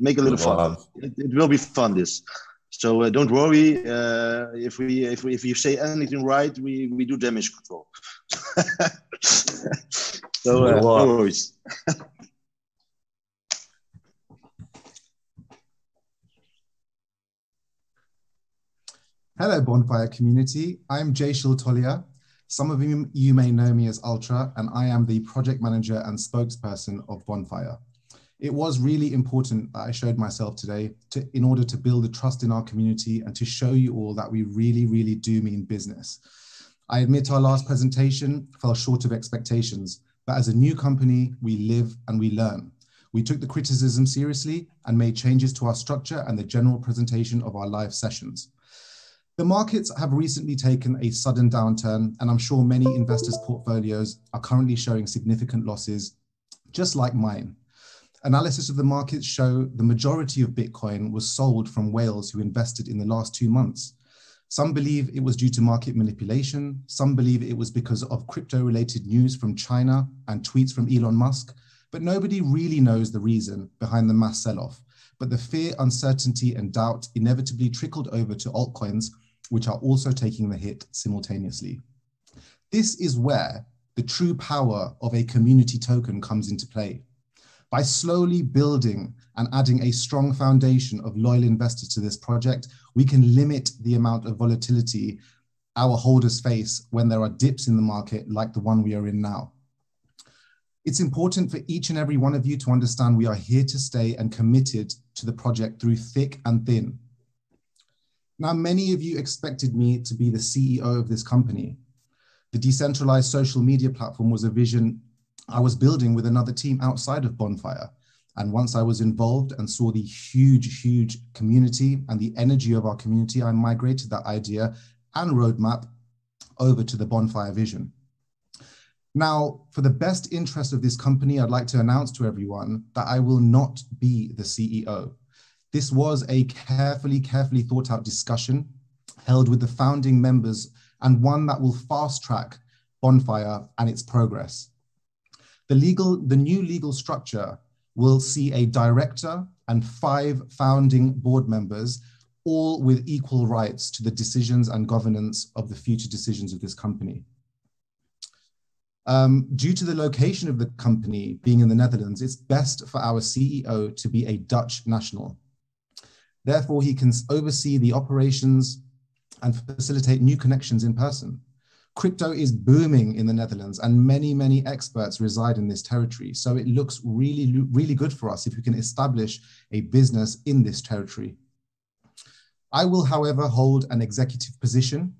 make a little fun. It will be fun, this. So don't worry. If you say anything right, we do damage control. So no worries. Hello, Bonfire community. I'm Jayshil Tolia. Some of you may know me as Ultra, and I am the project manager and spokesperson of Bonfire. It was really important that I showed myself today in order to build the trust in our community and to show you all that we really, really do mean business. I admit our last presentation fell short of expectations, but as a new company, we live and we learn. We took the criticism seriously and made changes to our structure and the general presentation of our live sessions. The markets have recently taken a sudden downturn, and I'm sure many investors' portfolios are currently showing significant losses, just like mine. Analysis of the markets show the majority of Bitcoin was sold from whales who invested in the last 2 months. Some believe it was due to market manipulation. Some believe it was because of crypto-related news from China and tweets from Elon Musk. But nobody really knows the reason behind the mass sell-off. But the fear, uncertainty, and doubt inevitably trickled over to altcoins, which are also taking the hit simultaneously. This is where the true power of a community token comes into play. By slowly building and adding a strong foundation of loyal investors to this project, we can limit the amount of volatility our holders face when there are dips in the market like the one we are in now. It's important for each and every one of you to understand we are here to stay and committed to the project through thick and thin. Now, many of you expected me to be the CEO of this company. The decentralized social media platform was a vision I was building with another team outside of Bonfire. And once I was involved and saw the huge, huge community and the energy of our community, I migrated that idea and roadmap over to the Bonfire vision. Now, for the best interest of this company, I'd like to announce to everyone that I will not be the CEO. This was a carefully thought out discussion held with the founding members, and one that will fast track Bonfire and its progress. The new legal structure will see a director and 5 founding board members, all with equal rights to the decisions and governance of the future decisions of this company. Due to the location of the company being in the Netherlands, it's best for our CEO to be a Dutch national. Therefore, he can oversee the operations and facilitate new connections in person. Crypto is booming in the Netherlands, and many, many experts reside in this territory. So it looks really, really good for us if we can establish a business in this territory. I will, however, hold an executive position.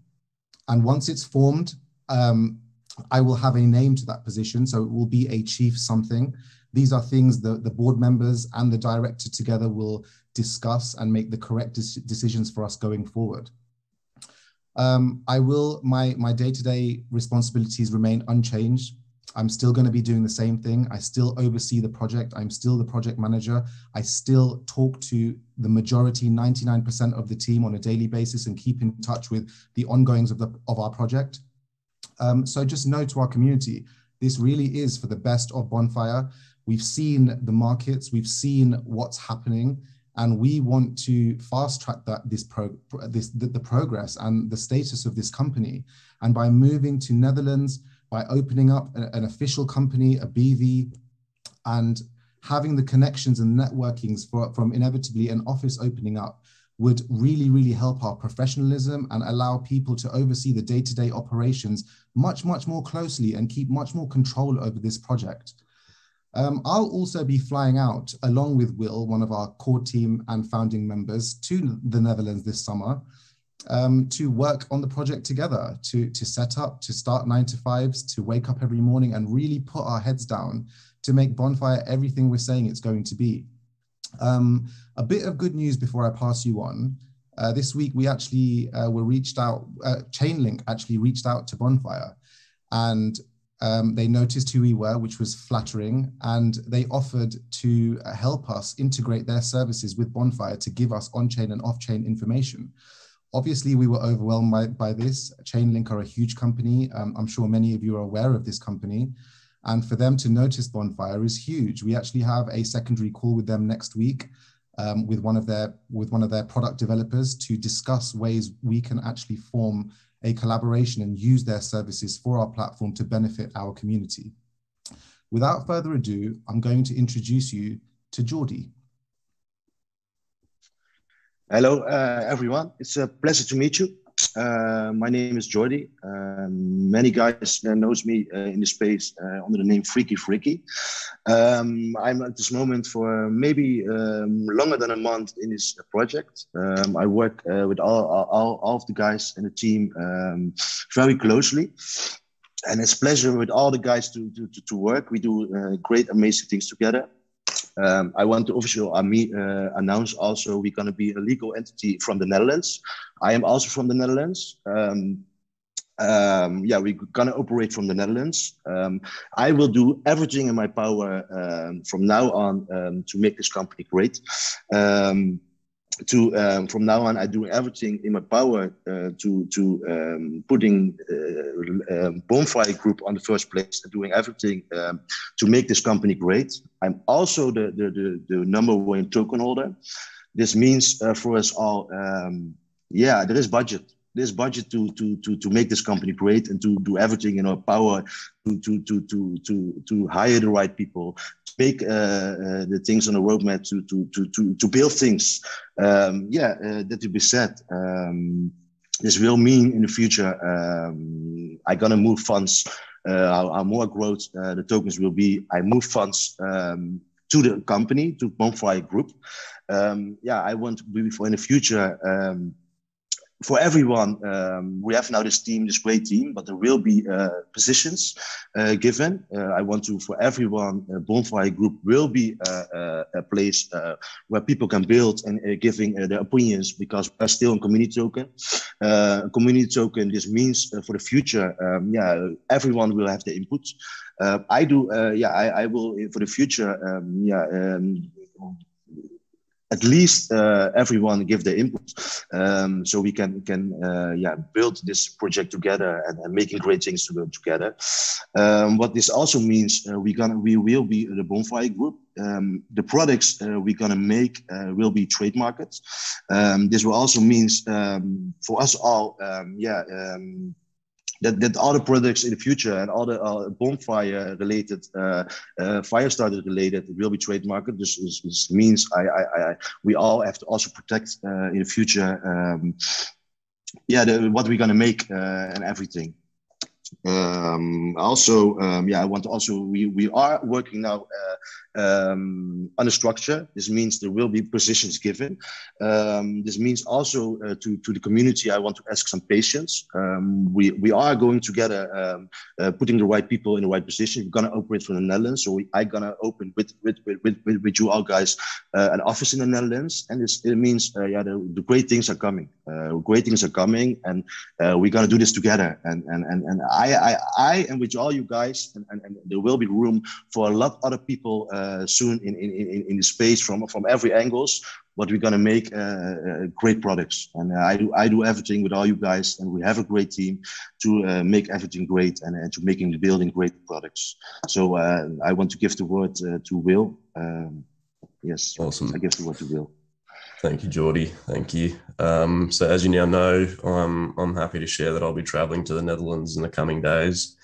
And once it's formed, I will have a name to that position. So it will be a chief something. These are things that the board members and the director together will discuss and make the correct decisions for us going forward. My day-to-day responsibilities remain unchanged. I'm still going to be doing the same thing. I still oversee the project. I'm still the project manager. I still talk to the majority, 99% of the team on a daily basis, and keep in touch with the ongoings of our project. So just know to our community, this really is for the best of Bonfire. We've seen the markets, we've seen what's happening, and we want to fast track the progress and the status of this company. And by moving to Netherlands, by opening up an official company, a BV, and having the connections and networkings from inevitably an office opening up, would really, really help our professionalism and allow people to oversee the day-to-day operations much, much more closely and keep much more control over this project. I'll also be flying out along with Will, one of our core team and founding members, to the Netherlands this summer to work on the project together, to set up, to start 9-to-5s, to wake up every morning and really put our heads down to make Bonfire everything we're saying it's going to be. A bit of good news before I pass you on. This week we actually were reached out, Chainlink actually reached out to Bonfire, and they noticed who we were, which was flattering, and they offered to help us integrate their services with Bonfire to give us on-chain and off-chain information. Obviously, we were overwhelmed by this. Chainlink are a huge company. I'm sure many of you are aware of this company. And for them to notice Bonfire is huge. We actually have a secondary call with them next week with one of their product developers to discuss ways we can actually form a collaboration and use their services for our platform to benefit our community. Without further ado, I'm going to introduce you to Jordi. Hello, everyone. It's a pleasure to meet you. My name is Jordi. Many guys knows me in the space under the name Freaky Freaky. I'm at this moment for maybe longer than a month in this project. I work with all of the guys in the team very closely. And it's a pleasure with all the guys to work. We do great, amazing things together. I want to officially announce also we're going to be a legal entity from the Netherlands. I am also from the Netherlands. Yeah, we're going to operate from the Netherlands. I will do everything in my power from now on to make this company great. From now on, I do everything in my power to putting Bonfire Group on the first place and doing everything to make this company great. I'm also the number one token holder. This means for us all, yeah, there is budget. There's budget to make this company great and to do everything in our power to hire the right people, make the things on the roadmap to build things. That to be said. This will mean in the future, I'm gonna move funds. How more growth the tokens will be. I move funds to the company, to Bonfire Group. Yeah, I want to be for in the future. For everyone, we have now this team, this great team, but there will be positions given. I want to, for everyone, Bonfire Group will be a place where people can build and giving their opinions, because we're still a community token. This means for the future, yeah, everyone will have the input. I will for the future, at least everyone give their input, so we can build this project together and making great things to go together. What this also means, we will be the Bonfire Group. The products we're gonna make will be trademarked. This will also means for us all, that all the products in the future and all the bonfire related, Firestarter related will be trademarked. This means we all have to also protect in the future, what we're gonna make and everything. I want to also, we are working now on a structure. This means there will be positions given. This means also to the community, I want to ask some patience. We are going together, putting the right people in the right position. We're going to operate from the Netherlands. So I'm going to open with you all guys an office in the Netherlands. And it means, the great things are coming. Great things are coming, and we're going to do this together. And I am with all you guys, and there will be room for a lot of other people soon in the space from every angles. But we're gonna make great products, and I do everything with all you guys, and we have a great team to make everything great and to making the building great products. So I want to give the word to Will. Yes, awesome. I give the word to Will. Thank you, Jordi. Thank you. So as you now know, I'm happy to share that I'll be traveling to the Netherlands in the coming days,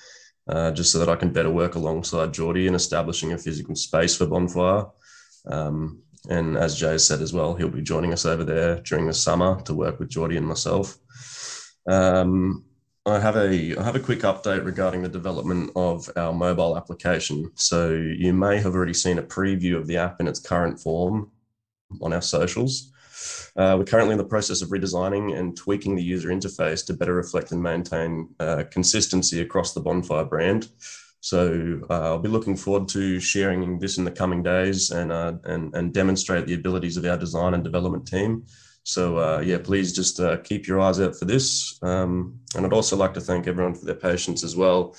just so that I can better work alongside Jordi in establishing a physical space for Bonfire. And as Jay said as well, he'll be joining us over there during the summer to work with Jordi and myself. I have a quick update regarding the development of our mobile application. So you may have already seen a preview of the app in its current form on our socials. We're currently in the process of redesigning and tweaking the user interface to better reflect and maintain consistency across the Bonfire brand. So I'll be looking forward to sharing this in the coming days and demonstrate the abilities of our design and development team. So please just keep your eyes out for this. And I'd also like to thank everyone for their patience as well,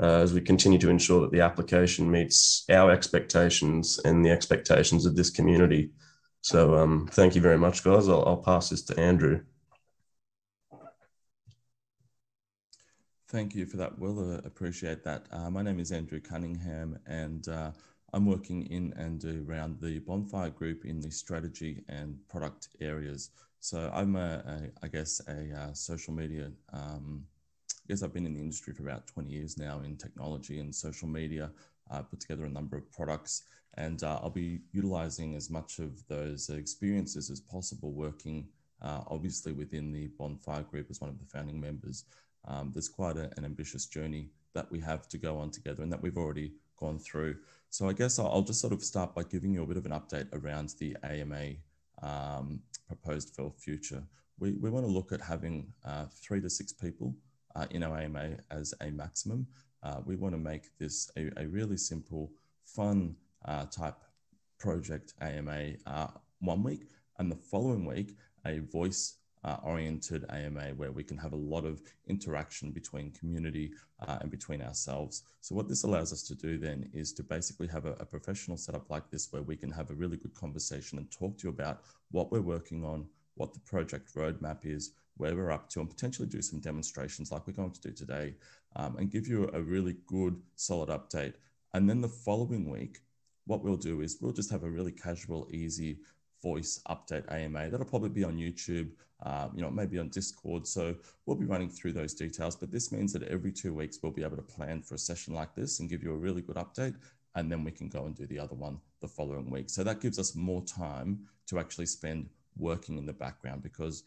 as we continue to ensure that the application meets our expectations and the expectations of this community. So thank you very much, guys. I'll pass this to Andrew. Thank you for that, Will. I appreciate that. My name is Andrew Cunningham, and I'm working in and around the Bonfire group in the strategy and product areas. So I'm a social media, I guess I've been in the industry for about 20 years now in technology and social media. I put together a number of products, and I'll be utilizing as much of those experiences as possible working obviously within the Bonfire group as one of the founding members. There's quite an ambitious journey that we have to go on together and that we've already gone through. So I guess I'll just sort of start by giving you a bit of an update around the AMA proposed for future. We want to look at having 3 to 6 people in our AMA as a maximum. We want to make this a really simple, fun type project AMA 1 week, and the following week, a voice-oriented AMA where we can have a lot of interaction between community and between ourselves. So what this allows us to do then is to basically have a professional setup like this where we can have a really good conversation and talk to you about what we're working on, what the project roadmap is, where we're up to, and potentially do some demonstrations like we're going to do today, and give you a really good, solid update. And then the following week, what we'll do is we'll just have a really casual, easy voice update AMA. That'll probably be on YouTube, maybe on Discord. So we'll be running through those details, but this means that every 2 weeks, we'll be able to plan for a session like this and give you a really good update. And then we can go and do the other one the following week. So that gives us more time to actually spend working in the background, because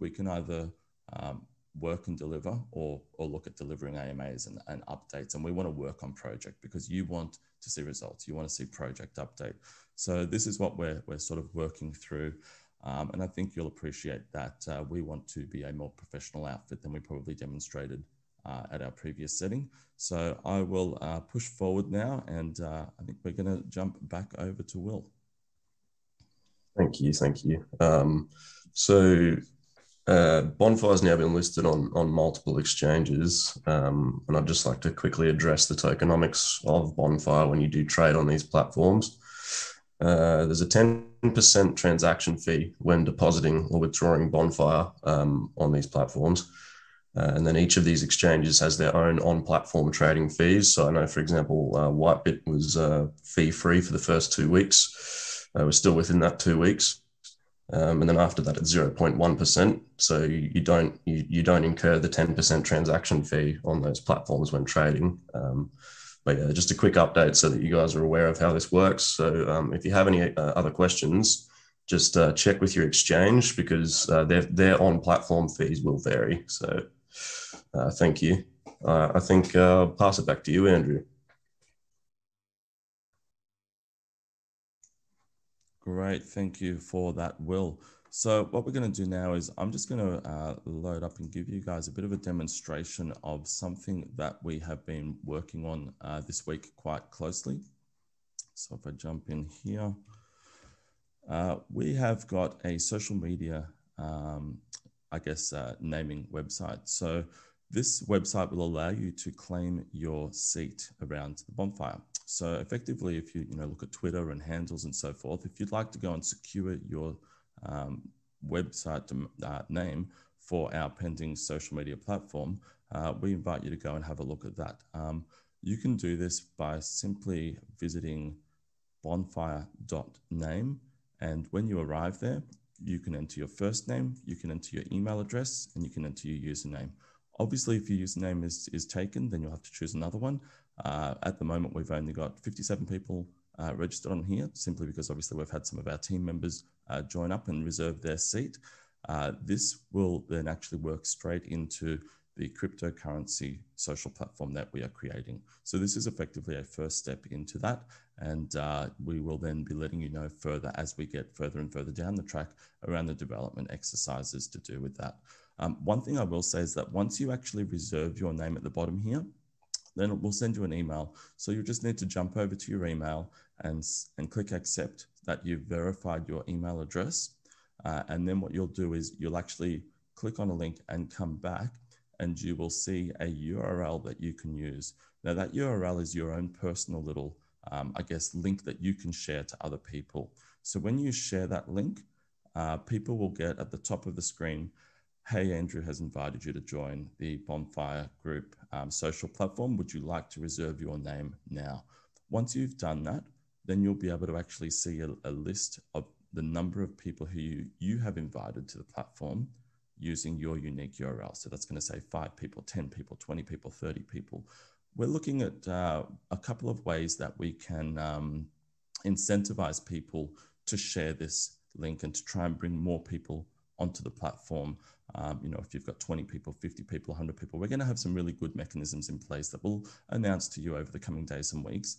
we can either work and deliver or look at delivering AMAs and updates. And we want to work on project because you want to see results. You want to see project update. So this is what we're sort of working through. And I think you'll appreciate that we want to be a more professional outfit than we probably demonstrated at our previous setting. So I will push forward now. And I think we're going to jump back over to Will. Thank you. Bonfire's now been listed on multiple exchanges, and I'd just like to quickly address the tokenomics of Bonfire when you do trade on these platforms. There's a 10% transaction fee when depositing or withdrawing Bonfire on these platforms, and then each of these exchanges has their own on-platform trading fees. So I know, for example, Whitebit was fee-free for the first 2 weeks. We're still within that 2 weeks, and then after that it's 0.1%. So you don't incur the 10% transaction fee on those platforms when trading. But yeah, just a quick update so that you guys are aware of how this works. So if you have any other questions, just check with your exchange, because their on-platform fees will vary. So thank you. I think I'll pass it back to you, Andrew. Great, thank you for that, Will. So what we're going to do now is I'm just going to load up and give you guys a bit of a demonstration of something that we have been working on this week quite closely. So if I jump in here, we have got a social media, naming website. So this website will allow you to claim your seat around the Bonfire. So effectively, if you look at Twitter and handles and so forth, if you'd like to go and secure your website name for our pending social media platform, we invite you to go and have a look at that. You can do this by simply visiting bonfire.name. And when you arrive there, you can enter your first name, you can enter your email address, and you can enter your username. Obviously, if your username is taken, then you'll have to choose another one. At the moment, we've only got 57 people registered on here, simply because obviously we've had some of our team members join up and reserve their seat. This will then actually work straight into the cryptocurrency social platform that we are creating. So this is effectively a first step into that. And we will then be letting you know further as we get further and further down the track around the development exercises to do with that. One thing I will say is that once you actually reserve your name at the bottom here, then it will send you an email. So you just need to jump over to your email and click accept that you've verified your email address. And then what you'll do is you'll actually click on a link and come back, and you will see a URL that you can use. Now that URL is your own personal little, link that you can share to other people. So when you share that link, people will get at the top of the screen, "Hey, Andrew has invited you to join the Bonfire Group social platform. Would you like to reserve your name now?" Once you've done that, then you'll be able to actually see a list of the number of people who you have invited to the platform using your unique URL. So that's going to say 5 people, 10 people, 20 people, 30 people. We're looking at a couple of ways that we can incentivize people to share this link and to try and bring more people onto the platform. You know, if you've got 20 people, 50 people, 100 people, we're going to have some really good mechanisms in place that we'll announce to you over the coming days and weeks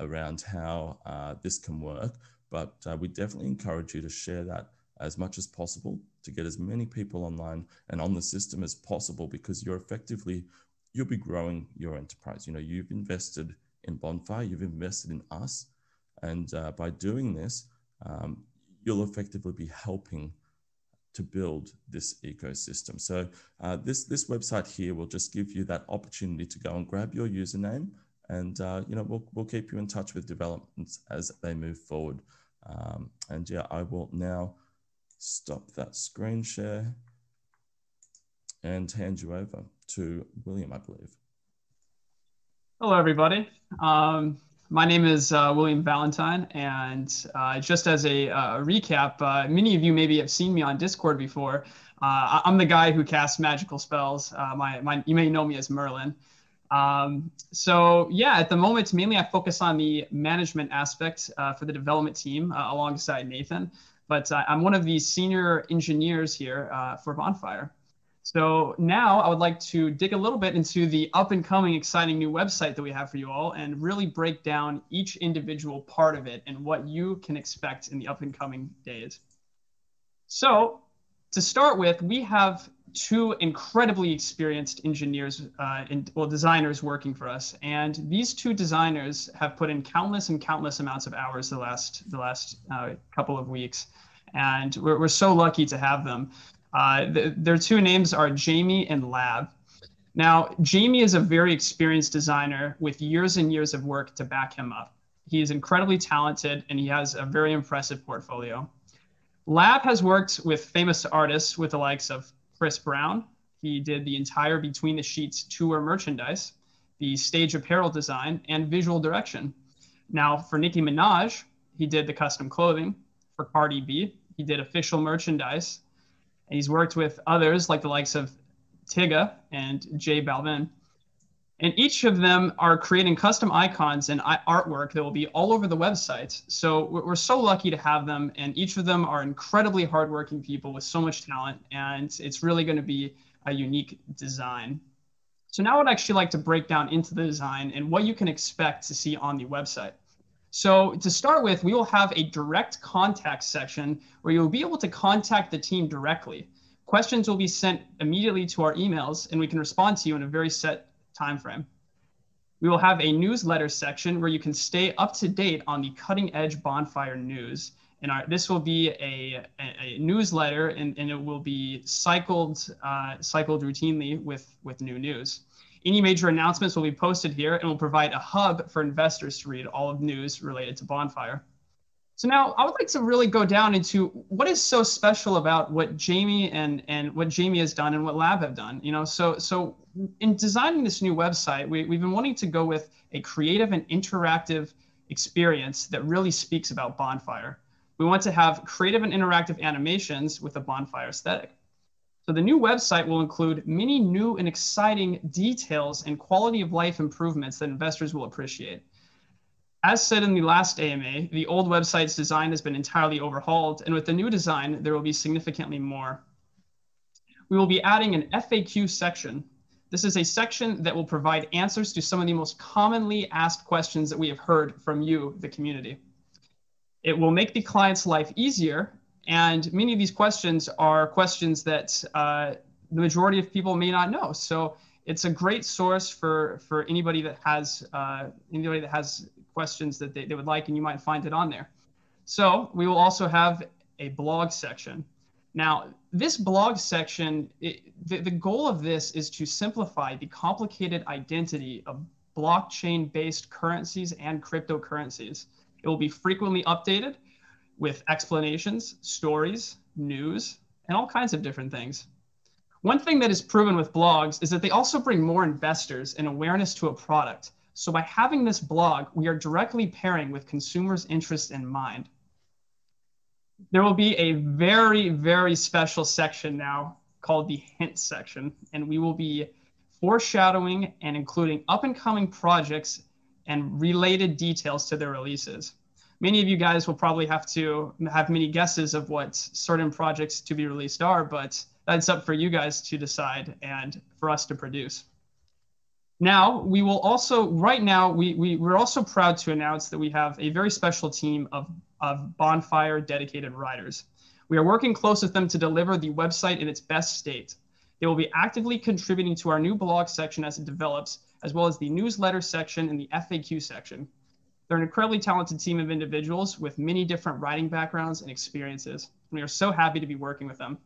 around how this can work. But we definitely encourage you to share that as much as possible to get as many people online and on the system as possible, because you're effectively, you'll be growing your enterprise. You know, you've invested in Bonfire, you've invested in us. And by doing this, you'll effectively be helping to build this ecosystem. So this website here will just give you that opportunity to go and grab your username, and you know, we'll keep you in touch with developments as they move forward. And yeah, I will now stop that screen share and hand you over to William, I believe. Hello, everybody. My name is William Valentine, and just as a recap, many of you maybe have seen me on Discord before. I'm the guy who casts magical spells. You may know me as Merlin. So yeah, at the moment, mainly I focus on the management aspect for the development team alongside Nathan, but I'm one of the senior engineers here for Bonfire. So now I would like to dig a little bit into the up and coming exciting new website that we have for you all and really break down each individual part of it and what you can expect in the up and coming days. So to start with, we have two incredibly experienced engineers and designers working for us. And these two designers have put in countless amounts of hours the last couple of weeks. And we're so lucky to have them. Their two names are Jamie and Lab. Now, Jamie is a very experienced designer with years and years of work to back him up. He is incredibly talented and he has a very impressive portfolio. Lab has worked with famous artists with the likes of Chris Brown. He did the entire Between the Sheets tour merchandise, the stage apparel design, and visual direction. Now, for Nicki Minaj, he did the custom clothing. For Cardi B, he did official merchandise. And he's worked with others like the likes of Tiga and Jay Balvin. And each of them are creating custom icons and artwork that will be all over the website. So we're so lucky to have them. And each of them are incredibly hardworking people with so much talent. And it's really going to be a unique design. So now I'd actually like to break down into the design and what you can expect to see on the website. So to start with, we will have a direct contact section where you'll be able to contact the team directly. Questions will be sent immediately to our emails and we can respond to you in a very set time frame. We will have a newsletter section where you can stay up to date on the cutting edge Bonfire news. And this will be a newsletter and it will be cycled routinely with new news. Any major announcements will be posted here and will provide a hub for investors to read all of news related to Bonfire. So now I would like to really go down into what is so special about what Jamie and what Jamie has done and what Lab have done. You know, so in designing this new website, we've been wanting to go with a creative and interactive experience that really speaks about Bonfire. We want to have creative and interactive animations with a Bonfire aesthetic. So the new website will include many new and exciting details and quality of life improvements that investors will appreciate. As said in the last AMA, the old website's design has been entirely overhauled, and with the new design, there will be significantly more. We will be adding an FAQ section. This is a section that will provide answers to some of the most commonly asked questions that we have heard from you, the community. It will make the client's life easier. And many of these questions are questions that the majority of people may not know. So it's a great source for anybody that has questions that they would like, and you might find it on there. So we will also have a blog section. Now, this blog section, the goal of this is to simplify the complicated identity of blockchain-based currencies and cryptocurrencies. It will be frequently updated with explanations, stories, news, and all kinds of different things. One thing that is proven with blogs is that they also bring more investors and awareness to a product. So by having this blog, we are directly pairing with consumers' interests in mind. There will be a very, very special section now called the hint section, and we will be foreshadowing and including up-and-coming projects and related details to their releases. Many of you guys will probably have to have many guesses of what certain projects to be released are, but that's up for you guys to decide and for us to produce. Now, we will also, right now, we're also proud to announce that we have a very special team of Bonfire dedicated writers. We are working close with them to deliver the website in its best state. They will be actively contributing to our new blog section as it develops, as well as the newsletter section and the FAQ section. They're an incredibly talented team of individuals with many different writing backgrounds and experiences, and we are so happy to be working with them.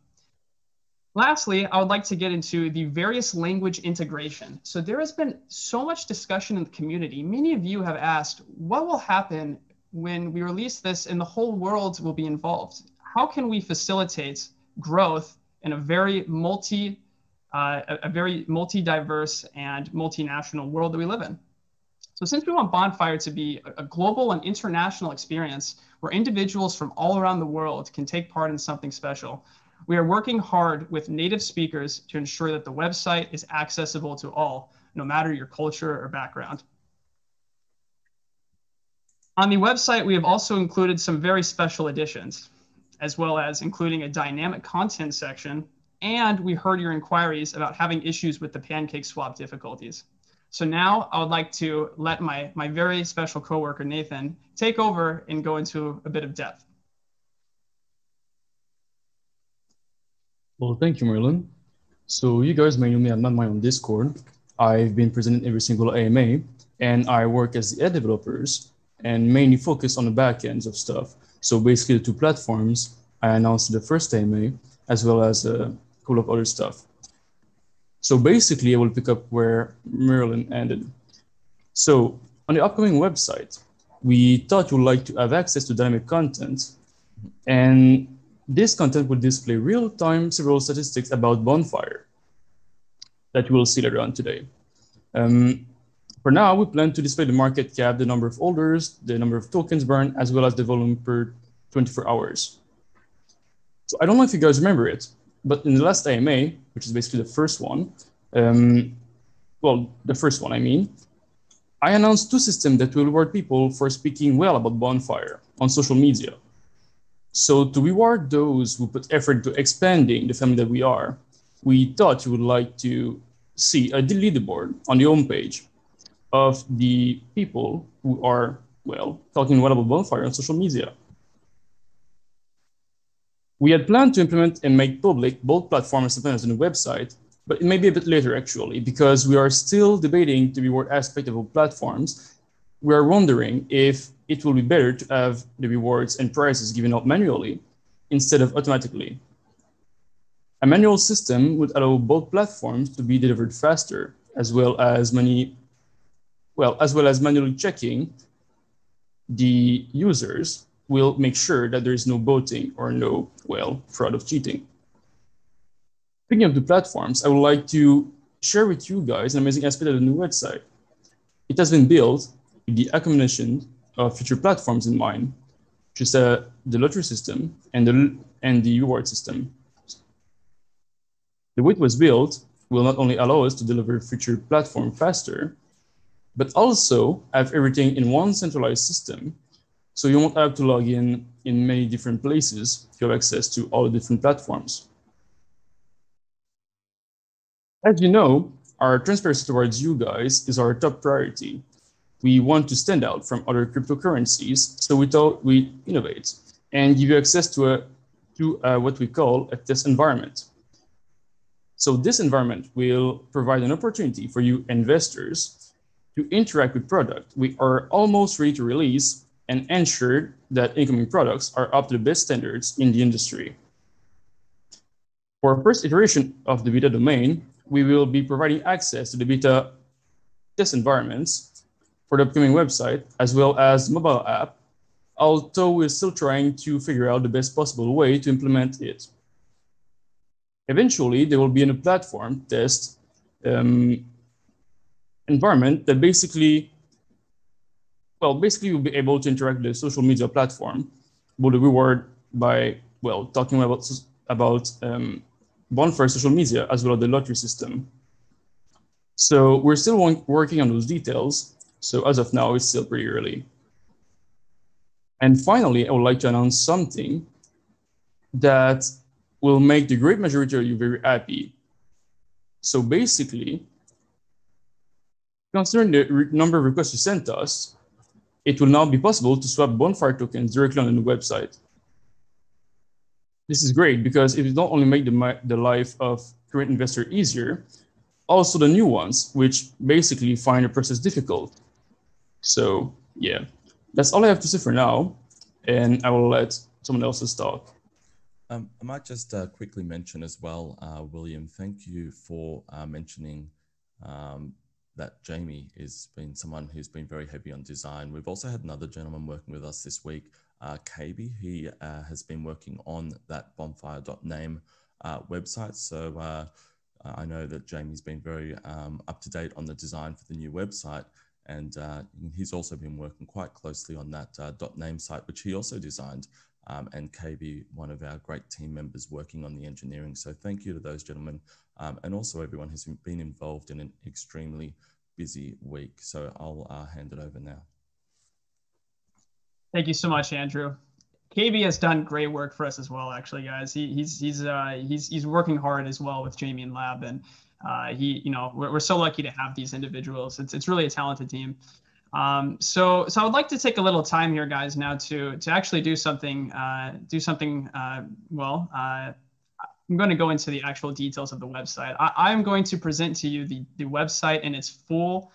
Lastly, I would like to get into the various language integration. So there has been so much discussion in the community. Many of you have asked, what will happen when we release this and the whole world will be involved? How can we facilitate growth in a very multi-diverse and multinational world that we live in? So since we want Bonfire to be a global and international experience where individuals from all around the world can take part in something special, we are working hard with native speakers to ensure that the website is accessible to all, no matter your culture or background. On the website, we have also included some very special additions, as well as including a dynamic content section. And we heard your inquiries about having issues with the PancakeSwap difficulties. So now I would like to let my very special coworker, Nathan, take over and go into a bit of depth. Well, thank you, Merlin. So you guys may know me, I'm not my own Discord. I've been present in every single AMA, and I work as the ad developers and mainly focus on the back ends of stuff. So basically the two platforms, I announced the first AMA, as well as a couple of other stuff. So basically I will pick up where Merlin ended. So on the upcoming website, we thought you would like to have access to dynamic content, and this content will display real-time several statistics about Bonfire that we'll see later on today. For now, we plan to display the market cap, the number of holders, the number of tokens burned, as well as the volume per 24 hours. So I don't know if you guys remember it, but in the last AMA, which is basically the first one, I announced two systems that will reward people for speaking well about Bonfire on social media. So to reward those who put effort to expanding the family that we are, we thought you would like to see a leaderboard on the homepage of the people who are, well, talking well about Bonfire on social media. We had planned to implement and make public both platforms and the website, but it may be a bit later actually, because we are still debating the reward aspect of both platforms. We are wondering if it will be better to have the rewards and prizes given out manually instead of automatically. A manual system would allow both platforms to be delivered faster, as well as manually checking the users will make sure that there is no botting or no, well, fraud of cheating. Speaking of the platforms, I would like to share with you guys an amazing aspect of the new website. It has been built with the accommodation of future platforms in mind, which is the lottery system and the reward system. The way it was built will not only allow us to deliver future platform faster, but also have everything in one centralized system. So you won't have to log in many different places to have access to all the different platforms. As you know, our transparency towards you guys is our top priority. We want to stand out from other cryptocurrencies, so we thought we innovate and give you access to what we call a test environment. So this environment will provide an opportunity for you investors to interact with product. We are almost ready to release and ensure that incoming products are up to the best standards in the industry. For our first iteration of the beta domain, we will be providing access to the beta test environments for the upcoming website, as well as the mobile app, although we're still trying to figure out the best possible way to implement it. Eventually, there will be a platform test environment that basically well, basically you'll be able to interact with the social media platform, with a reward by, well, talking about Bonfire social media as well as the lottery system. So we're still working on those details. So as of now, it's still pretty early. And finally, I would like to announce something that will make the great majority of you very happy. So basically, considering the number of requests you sent us, it will now be possible to swap Bonfire tokens directly on the website. This is great because it will not only make the life of current investor easier, also the new ones, which basically find the process difficult. So yeah, that's all I have to say for now, and I will let someone else talk. I might just quickly mention as well, William, thank you for mentioning that Jamie has been someone who's been very heavy on design. We've also had another gentleman working with us this week, KB. He has been working on that bonfire.name website. So I know that Jamie's been very up to date on the design for the new website. And he's also been working quite closely on that .name site, which he also designed. And KB, one of our great team members working on the engineering. So thank you to those gentlemen and also everyone who's been involved in an extremely busy week. So I'll hand it over now. Thank you so much, Andrew. KB has done great work for us as well, actually, guys. He's working hard as well with Jamie and Lab, and we're so lucky to have these individuals. It's really a talented team. So I would like to take a little time here, guys, now to actually do something, I'm going to go into the actual details of the website. I'm going to present to you the website in its full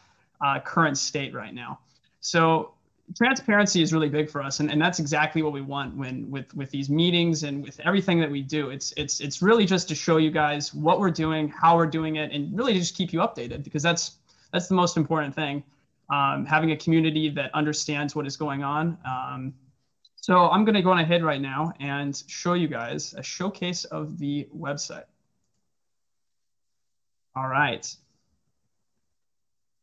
current state right now. So transparency is really big for us, and that's exactly what we want with these meetings and with everything that we do. It's really just to show you guys what we're doing, how we're doing it, and really just keep you updated, because that's the most important thing. Having a community that understands what is going on. So I'm going to go on ahead right now and show you guys a showcase of the website. All right.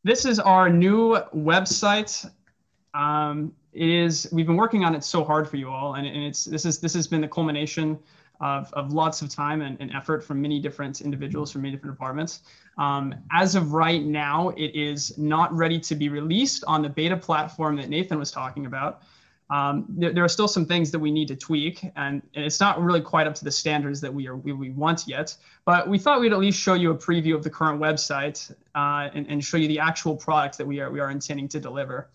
This is our new website. We've been working on it so hard for you all, and this has been the culmination of lots of time and effort from many different individuals from many different departments. As of right now, it is not ready to be released on the beta platform that Nathan was talking about. There are still some things that we need to tweak, and it's not really quite up to the standards that we want yet, but we thought we'd at least show you a preview of the current website and show you the actual product that we are intending to deliver.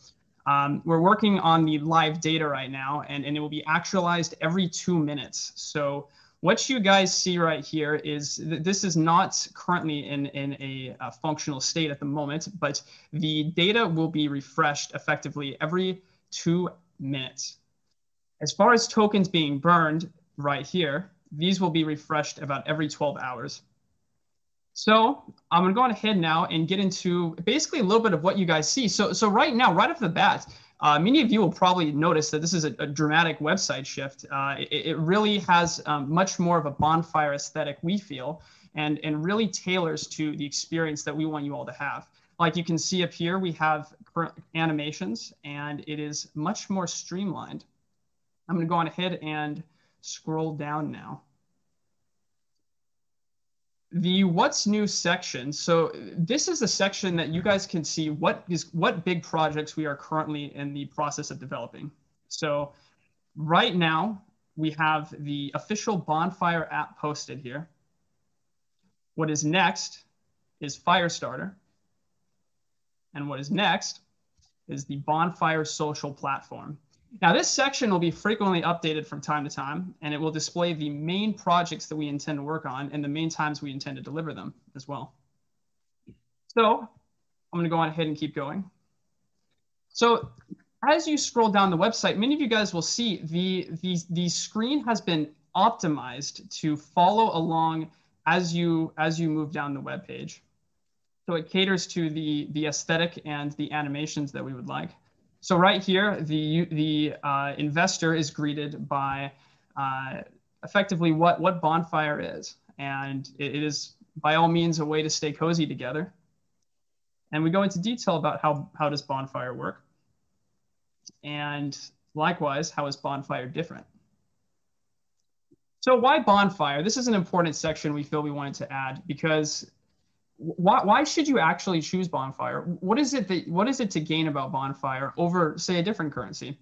We're working on the live data right now, and it will be actualized every 2 minutes. So what you guys see right here is this is not currently in a functional state at the moment, but the data will be refreshed effectively every 2 minutes. As far as tokens being burned right here, these will be refreshed about every 12 hours. So I'm going to go on ahead now and get into basically a little bit of what you guys see. So right now, right off the bat, many of you will probably notice that this is a dramatic website shift. It really has much more of a bonfire aesthetic, we feel, and really tailors to the experience that we want you all to have. Like you can see up here, we have current animations, and it is much more streamlined. I'm going to go on ahead and scroll down now. The what's new section. So this is the section that you guys can see what big projects we are currently in the process of developing. So right now we have the official Bonfire app posted here. What is next is Firestarter. And what is next is the Bonfire Social Platform. Now this section will be frequently updated from time to time, and it will display the main projects that we intend to work on and the main times we intend to deliver them as well. So I'm gonna go on ahead and keep going. So as you scroll down the website, many of you guys will see the screen has been optimized to follow along as you move down the web page. So it caters to the aesthetic and the animations that we would like. So right here, the investor is greeted by effectively what Bonfire is. And it is, by all means, a way to stay cozy together. And we go into detail about how does Bonfire work. And likewise, how is Bonfire different? So why Bonfire? This is an important section we feel we wanted to add, because why should you actually choose Bonfire? What is it to gain about Bonfire over, say, a different currency?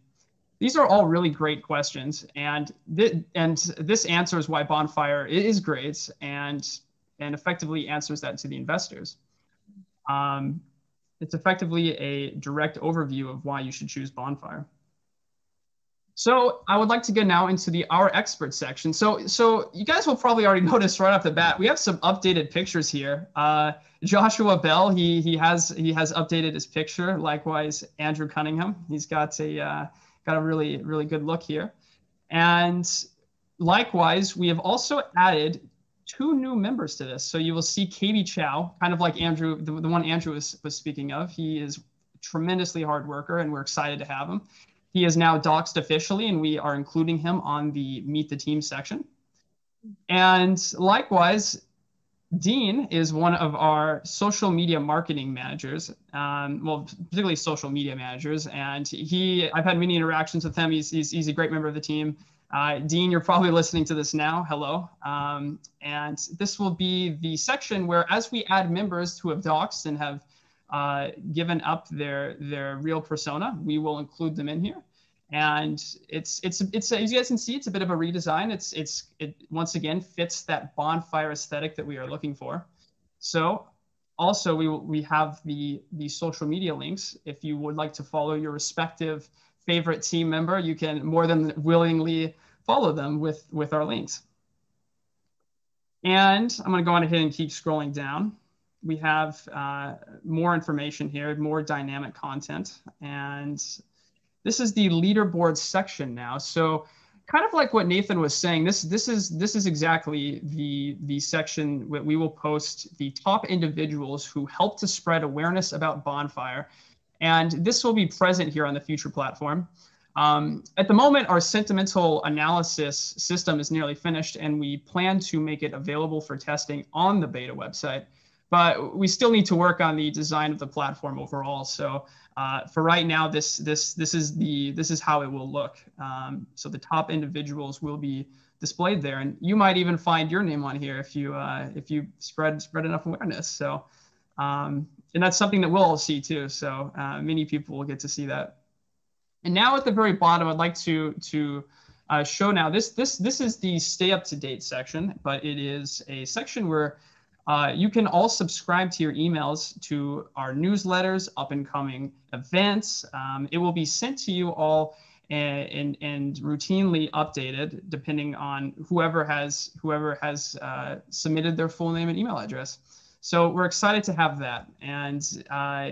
These are all really great questions, and this answers why Bonfire is great and effectively answers that to the investors. It's effectively a direct overview of why you should choose Bonfire. So I would like to get now into the Our Expert section. So you guys will probably already notice right off the bat, we have some updated pictures here. Joshua Bell, he has updated his picture. Likewise, Andrew Cunningham, he's got a really, really good look here. And likewise, we have also added 2 new members to this. So you will see Katie Chow, kind of like Andrew, the one Andrew was speaking of. He is a tremendously hard worker, and we're excited to have him. He is now doxed officially, and we are including him on the Meet the Team section. And likewise, Dean is one of our social media marketing managers, particularly social media managers. And I've had many interactions with him. He's a great member of the team. Dean, you're probably listening to this now. Hello. And this will be the section where, as we add members who have doxed and have given up their real persona, we will include them in here. And it's as you guys can see, it's a bit of a redesign. It once again fits that Bonfire aesthetic that we are looking for. So also we have the social media links. If you would like to follow your respective favorite team member, you can more than willingly follow them with our links. And I'm going to go on ahead and keep scrolling down. We have more information here, more dynamic content. And this is the leaderboard section now. So kind of like what Nathan was saying, this is exactly the section where we will post the top individuals who help to spread awareness about Bonfire. And this will be present here on the future platform. At the moment, our sentimental analysis system is nearly finished, and we plan to make it available for testing on the beta website. But we still need to work on the design of the platform overall. So for right now, this is how it will look. So the top individuals will be displayed there, and you might even find your name on here if you spread enough awareness. So and that's something that we'll all see too. So many people will get to see that. And now at the very bottom, I'd like to show now this is the stay up to date section, but it is a section where you can all subscribe to your emails to our newsletters, up-and-coming events. It will be sent to you all and routinely updated depending on whoever has submitted their full name and email address. So we're excited to have that. And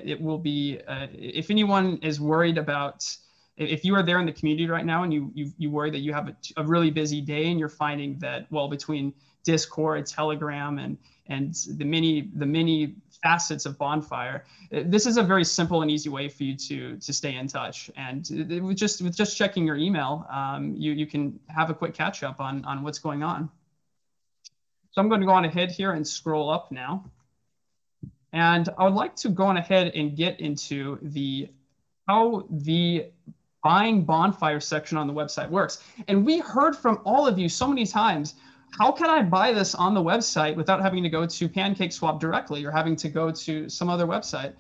it will be, if anyone is worried about, if you are there in the community right now and you worry that you have a really busy day and you're finding that, well, between Discord, Telegram, and the many facets of Bonfire, this is a very simple and easy way for you to stay in touch. And with just checking your email, you can have a quick catch up on what's going on. So I'm going to go on ahead here and scroll up now. And I would like to go on ahead and get into how the buying Bonfire section on the website works. And we heard from all of you so many times, how can I buy this on the website without having to go to PancakeSwap directly or having to go to some other website?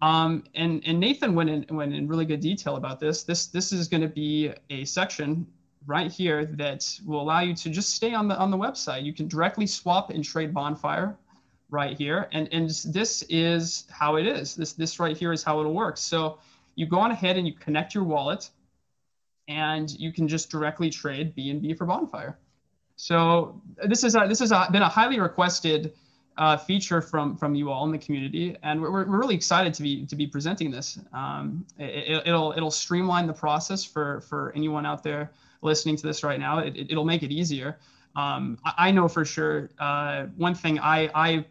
And Nathan went in really good detail about this. This is going to be a section right here that will allow you to just stay on the website. You can directly swap and trade Bonfire right here. And this is how it is. This right here is how it'll work. So you go on ahead and you connect your wallet, and you can just directly trade BNB for Bonfire. So this has been a highly requested feature from you all in the community, and we're really excited to be presenting this. It'll streamline the process for anyone out there listening to this right now. It'll make it easier. I know for sure one thing I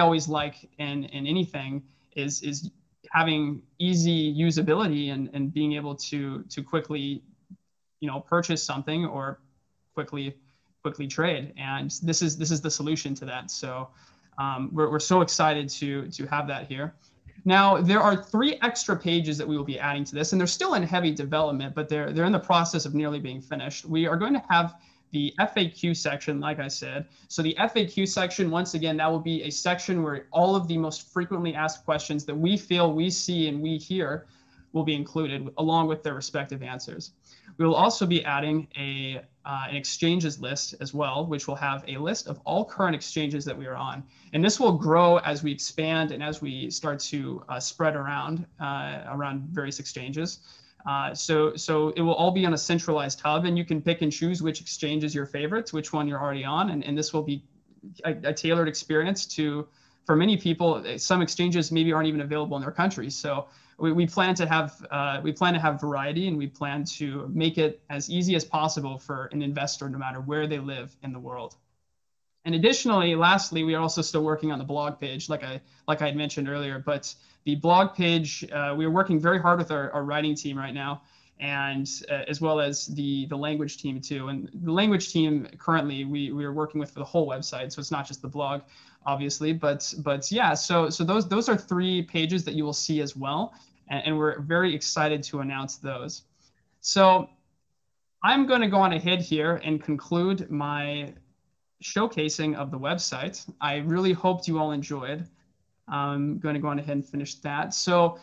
always like in anything is having easy usability and being able to quickly, purchase something or quickly trade, and this is the solution to that. So we're so excited to have that here. Now, there are 3 extra pages that we will be adding to this, and they're still in heavy development, but they're in the process of nearly being finished. We are going to have the FAQ section, like I said. So the FAQ section, once again, that will be a section where all of the most frequently asked questions that we feel, we see, and we hear will be included along with their respective answers. We will also be adding an exchanges list as well, which will have a list of all current exchanges that we are on. And this will grow as we expand and as we start to spread around various exchanges. So it will all be on a centralized hub, and you can pick and choose which exchange is your favorites, which one you're already on. And this will be a tailored experience for many people. Some exchanges maybe aren't even available in their country. So we plan to have variety, and we plan to make it as easy as possible for an investor, no matter where they live in the world. And additionally, lastly, we are also still working on the blog page, like I had mentioned earlier. But the blog page, we are working very hard with our writing team right now, and as well as the language team too. And the language team currently we are working with for the whole website, so it's not just the blog, obviously. But yeah, so those are 3 pages that you will see as well, and we're very excited to announce those. So I'm going to go on ahead here and conclude my showcasing of the website. I really hoped you all enjoyed. I'm going to go on ahead and finish that. So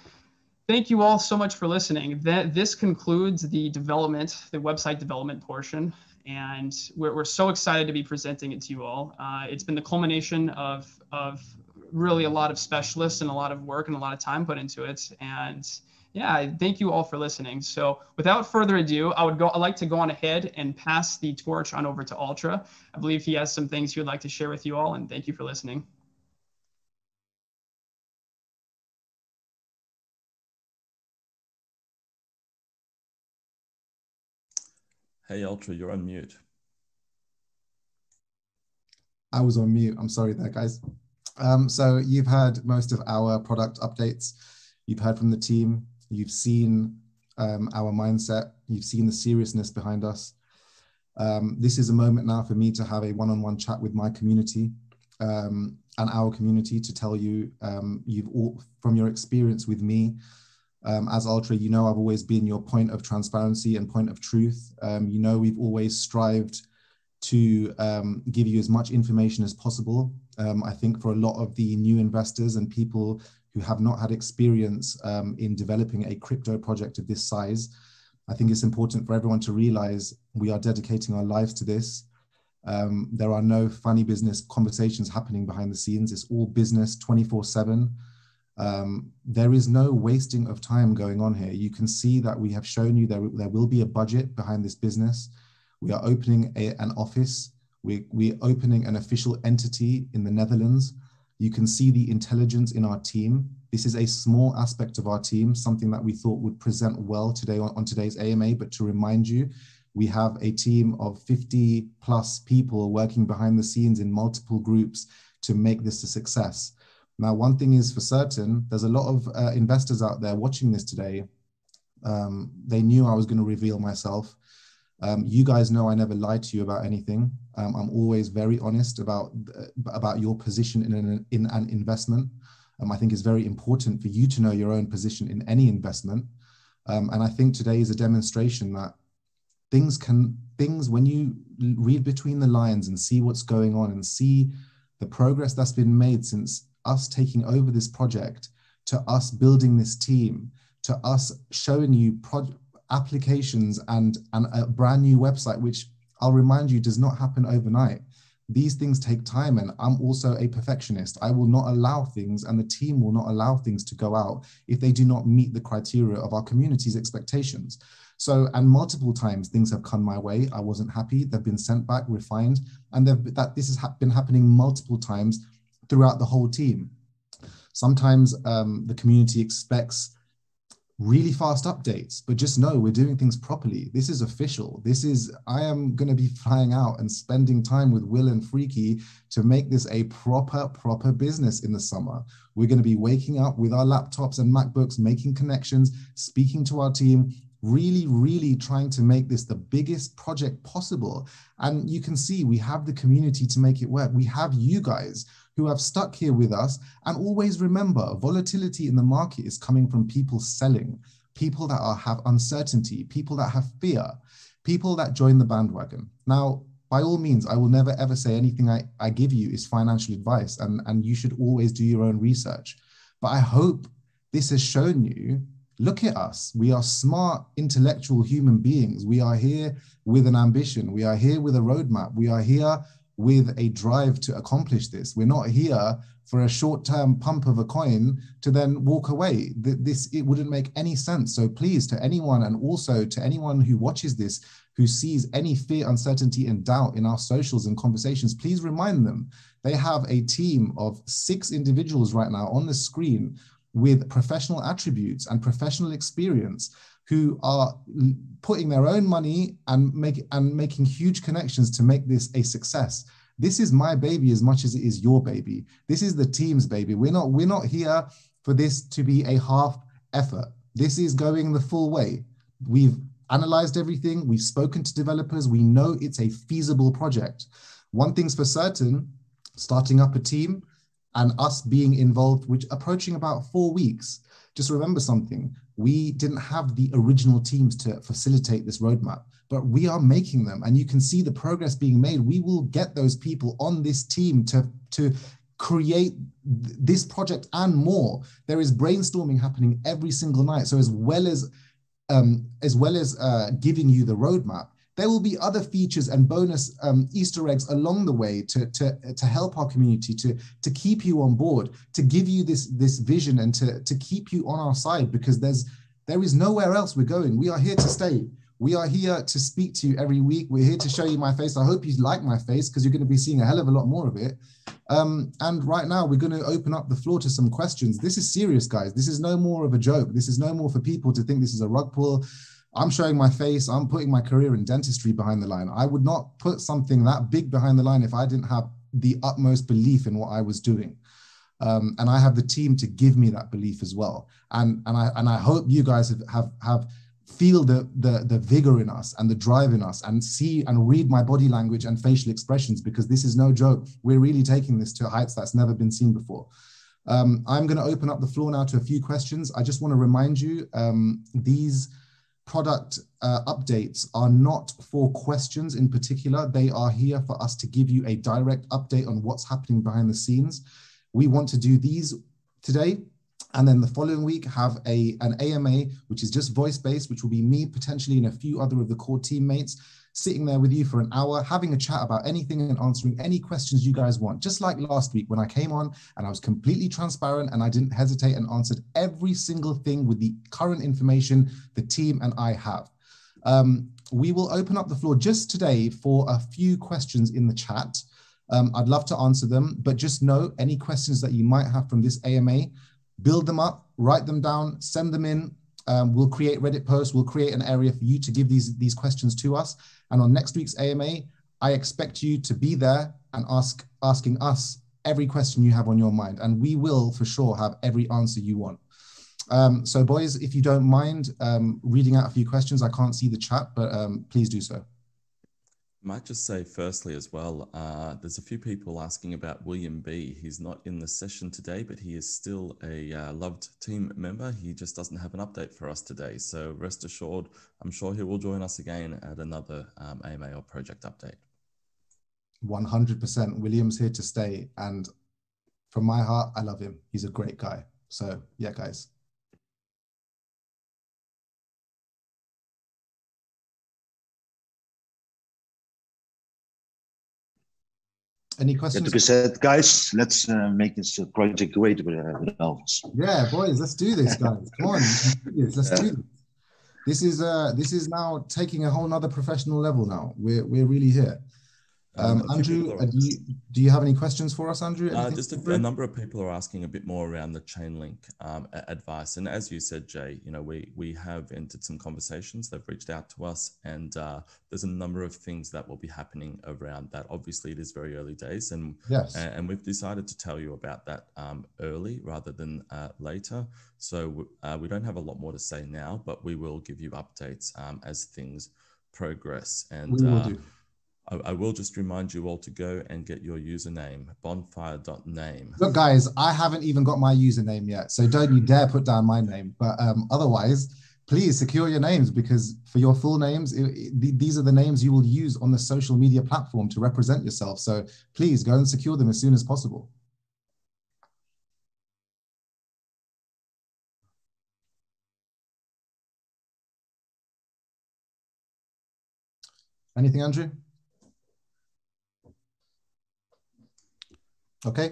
thank you all so much for listening. This concludes the website development portion, and we're so excited to be presenting it to you all. It's been the culmination of really a lot of specialists and a lot of work and a lot of time put into it. And yeah, thank you all for listening. So without further ado, I'd like to go on ahead and pass the torch on over to Ultra. I believe he has some things he would like to share with you all, and thank you for listening. Hey Ultra, you're on mute. I was on mute, I'm sorry there guys. So you've heard most of our product updates. You've heard from the team. You've seen our mindset. You've seen the seriousness behind us. This is a moment now for me to have a one-on-one chat with my community and our community to tell you from your experience with me. As Ultra, you know I've always been your point of transparency and point of truth. You know we've always strived to give you as much information as possible. I think for a lot of the new investors and people who have not had experience in developing a crypto project of this size, I think it's important for everyone to realize we are dedicating our lives to this. There are no funny business conversations happening behind the scenes. It's all business 24/7. There is no wasting of time going on here. You can see that we have shown you there will be a budget behind this business. We are opening an office. We're opening an official entity in the Netherlands. You can see the intelligence in our team. This is a small aspect of our team, something that we thought would present well today on today's AMA. But to remind you, we have a team of 50 plus people working behind the scenes in multiple groups to make this a success. Now, one thing is for certain, there's a lot of investors out there watching this today. They knew I was going to reveal myself. You guys know I never lie to you about anything. I'm always very honest about your position in an investment. I think it's very important for you to know your own position in any investment. And I think today is a demonstration that things when you read between the lines and see what's going on and see the progress that's been made since us taking over this project, to us building this team, to us showing you applications and a brand new website, which I'll remind you does not happen overnight. These things take time, and I'm also a perfectionist. I will not allow things, and the team will not allow things to go out if they do not meet the criteria of our community's expectations. So, and multiple times things have come my way. I wasn't happy. They've been sent back, refined, and this has been happening multiple times throughout the whole team. Sometimes the community expects really fast updates, but just know we're doing things properly. This is official. I am going to be flying out and spending time with Will and Freaky to make this a proper business in the summer. We're going to be waking up with our laptops and MacBooks, making connections, speaking to our team, really trying to make this the biggest project possible. And you can see we have the community to make it work. We have you guys who have stuck here with us. And always remember, volatility in the market is coming from people selling, people that have uncertainty, people that have fear, people that join the bandwagon. Now, by all means, I will never ever say anything I give you is financial advice, and you should always do your own research. But I hope this has shown you, look at us. We are smart, intellectual human beings. We are here with an ambition. We are here with a roadmap. We are here with a drive to accomplish this. We're not here for a short-term pump of a coin to then walk away. It wouldn't make any sense. So please, to anyone, and also to anyone who watches this, who sees any fear, uncertainty, and doubt in our socials and conversations, please remind them. They have a team of 6 individuals right now on the screen with professional attributes and professional experience who are putting their own money and making huge connections to make this a success. This is my baby as much as it is your baby. This is the team's baby. We're not here for this to be a half effort. This is going the full way. We've analyzed everything. We've spoken to developers. We know it's a feasible project. One thing's for certain, starting up a team and us being involved, which approaching about 4 weeks. Just remember something. We didn't have the original teams to facilitate this roadmap, but we are making them. And you can see the progress being made. We will get those people on this team to create this project and more. There is brainstorming happening every single night. So as well as giving you the roadmap, there will be other features and bonus Easter eggs along the way to help our community, to keep you on board, to give you this vision, and to keep you on our side, because there is nowhere else we're going. We are here to stay. We are here to speak to you every week. We're here to show you my face. I hope you like my face, because you're going to be seeing a hell of a lot more of it. And right now, we're going to open up the floor to some questions. This is serious, guys. This is no more of a joke. This is no more for people to think this is a rug pull. I'm showing my face. I'm putting my career in dentistry behind the line. I would not put something that big behind the line if I didn't have the utmost belief in what I was doing. And I have the team to give me that belief as well. And I hope you guys have feel the vigor in us and the drive in us, and see and read my body language and facial expressions, because this is no joke. We're really taking this to heights that's never been seen before. I'm going to open up the floor now to a few questions. I just want to remind you, these product updates are not for questions in particular. They are here for us to give you a direct update on what's happening behind the scenes. We want to do these today, and then the following week have an AMA, which is just voice-based, which will be me, potentially, and a few other of the core teammates sitting there with you for an hour, having a chat about anything and answering any questions you guys want. Just like last week when I came on and I was completely transparent and I didn't hesitate and answered every single thing with the current information the team and I have. We will open up the floor just today for a few questions in the chat. I'd love to answer them, but just know any questions that you might have from this AMA, build them up, write them down, send them in. We'll create Reddit posts. We'll create an area for you to give these questions to us. And on next week's AMA, I expect you to be there and asking us every question you have on your mind. And we will, for sure, have every answer you want. So, boys, if you don't mind reading out a few questions, I can't see the chat, but please do so. Might just say firstly as well, there's a few people asking about William B. He's not in the session today, but he is still a loved team member. He just doesn't have an update for us today. So rest assured, I'm sure he will join us again at another AMA or project update. 100%. William's here to stay. And from my heart, I love him. He's a great guy. So yeah, guys. Any questions? Like I said, guys, let's make this project great with Elvis. Yeah, boys, let's do this, guys. Come on, let's do this. This is now taking a whole nother professional level. Now we're really here. Andrew, do you have any questions for us, Andrew? Just a number of people are asking a bit more around the Chainlink advice. And as you said, Jay, you know, we have entered some conversations. They've reached out to us, and there's a number of things that will be happening around that. Obviously, it is very early days, and yes, and we've decided to tell you about that early rather than later. So we don't have a lot more to say now, but we will give you updates as things progress. And we will do. I will just remind you all to go and get your username, bonfire.name. Look, guys, I haven't even got my username yet, so don't you dare put down my name. But otherwise, please secure your names, because for your full names, these are the names you will use on the social media platform to represent yourself. So please go and secure them as soon as possible. Anything, Andrew? Okay,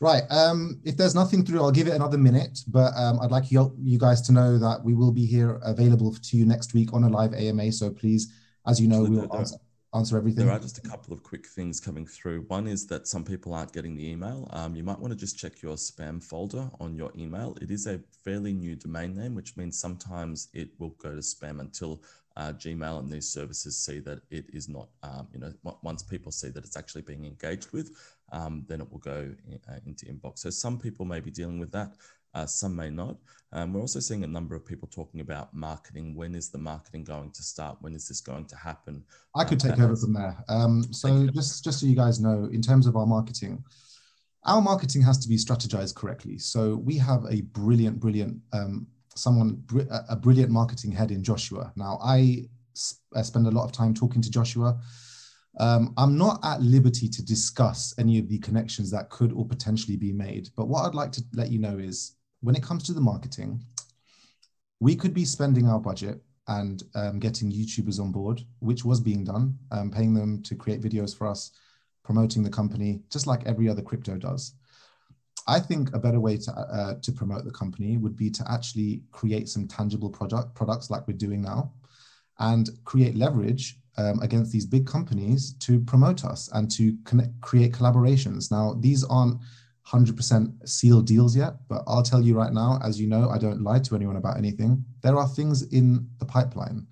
right. If there's nothing through, I'll give it another minute, but I'd like you guys to know that we will be here available to you next week on a live AMA. So please, as you know, we will answer everything. There are just a couple of quick things coming through. One is that some people aren't getting the email. You might want to just check your spam folder on your email. It is a fairly new domain name, which means sometimes it will go to spam until Gmail and these services see that it is not, once people see that it's actually being engaged with, then it will go into inbox. So some people may be dealing with that, some may not. We're also seeing a number of people talking about marketing. When is the marketing going to start? When is this going to happen? I could take over from there. So just so you guys know, in terms of our marketing has to be strategized correctly. So we have a brilliant marketing head in Joshua. Now, I spend a lot of time talking to Joshua. I'm not at liberty to discuss any of the connections that could or potentially be made. But what I'd like to let you know is, when it comes to the marketing, we could be spending our budget and getting YouTubers on board, which was being done, paying them to create videos for us, promoting the company, just like every other crypto does. I think a better way to promote the company would be to actually create some tangible products like we're doing now, and create leverage against these big companies to promote us and to create collaborations. Now, these aren't 100% sealed deals yet, but I'll tell you right now, as you know, I don't lie to anyone about anything. There are things in the pipeline.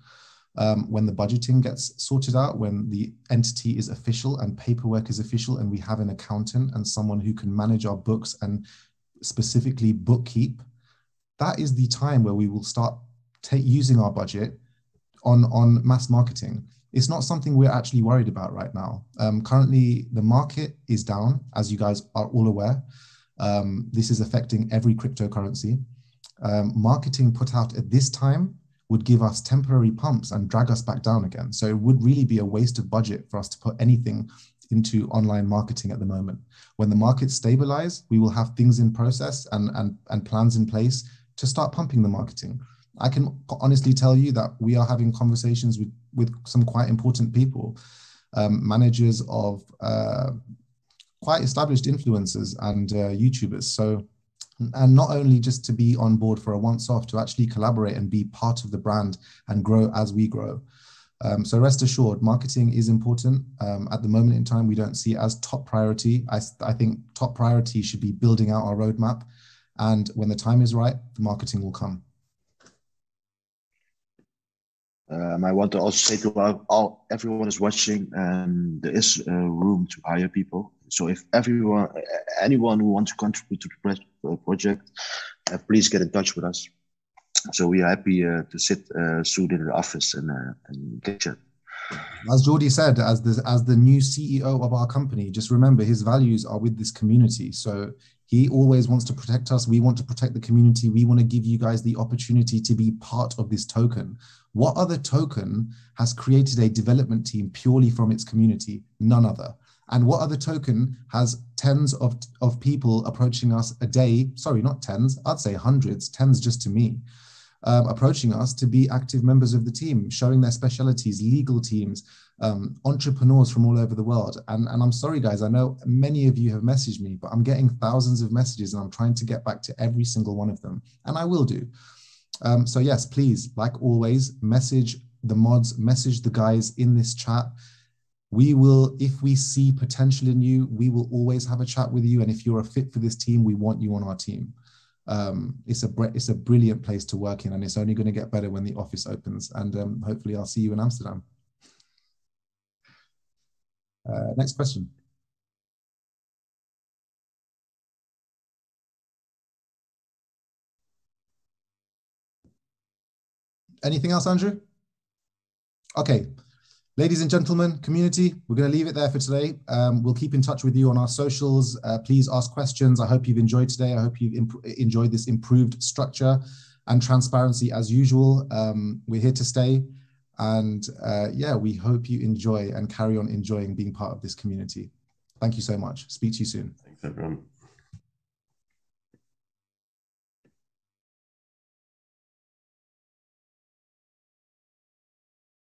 When the budgeting gets sorted out, when the entity is official and paperwork is official, and we have an accountant and someone who can manage our books and specifically bookkeep, that is the time where we will start using our budget on mass marketing. It's not something we're actually worried about right now. Currently, the market is down, as you guys are all aware. This is affecting every cryptocurrency. Marketing put out at this time would give us temporary pumps and drag us back down again. So it would really be a waste of budget for us to put anything into online marketing at the moment. When the markets stabilize, we will have things in process and plans in place to start pumping the marketing. I can honestly tell you that we are having conversations with some quite important people, managers of quite established influencers and YouTubers. So, and not only just to be on board for a once-off, to actually collaborate and be part of the brand and grow as we grow. So rest assured, marketing is important. At the moment in time, we don't see it as top priority. I think top priority should be building out our roadmap. And when the time is right, the marketing will come. I want to also say to everyone who's watching, there is room to hire people. So if anyone who wants to contribute to the project, please get in touch with us. So we are happy to sit soon in the office and get you. As Jordi said, as the new CEO of our company, just remember his values are with this community. So he always wants to protect us. We want to protect the community. We want to give you guys the opportunity to be part of this token. What other token has created a development team purely from its community? None other. And what other token has tens of people approaching us a day? Sorry, not tens, I'd say hundreds, tens just to me, approaching us to be active members of the team, showing their specialities, legal teams, entrepreneurs from all over the world. And I'm sorry, guys, I know many of you have messaged me, but I'm getting thousands of messages and I'm trying to get back to every single one of them. And I will do. So yes, please, like always, message the mods, message the guys in this chat. We will, if we see potential in you, we will always have a chat with you. And if you're a fit for this team, we want you on our team. It's a brilliant place to work in, and it's only going to get better when the office opens. And hopefully I'll see you in Amsterdam. Next question. Anything else, Andrew? Okay. Ladies and gentlemen, community, we're going to leave it there for today. We'll keep in touch with you on our socials. Please ask questions. I hope you've enjoyed today. I hope you've enjoyed this improved structure and transparency as usual. We're here to stay. And yeah, we hope you enjoy and carry on enjoying being part of this community. Thank you so much. Speak to you soon. Thanks, everyone.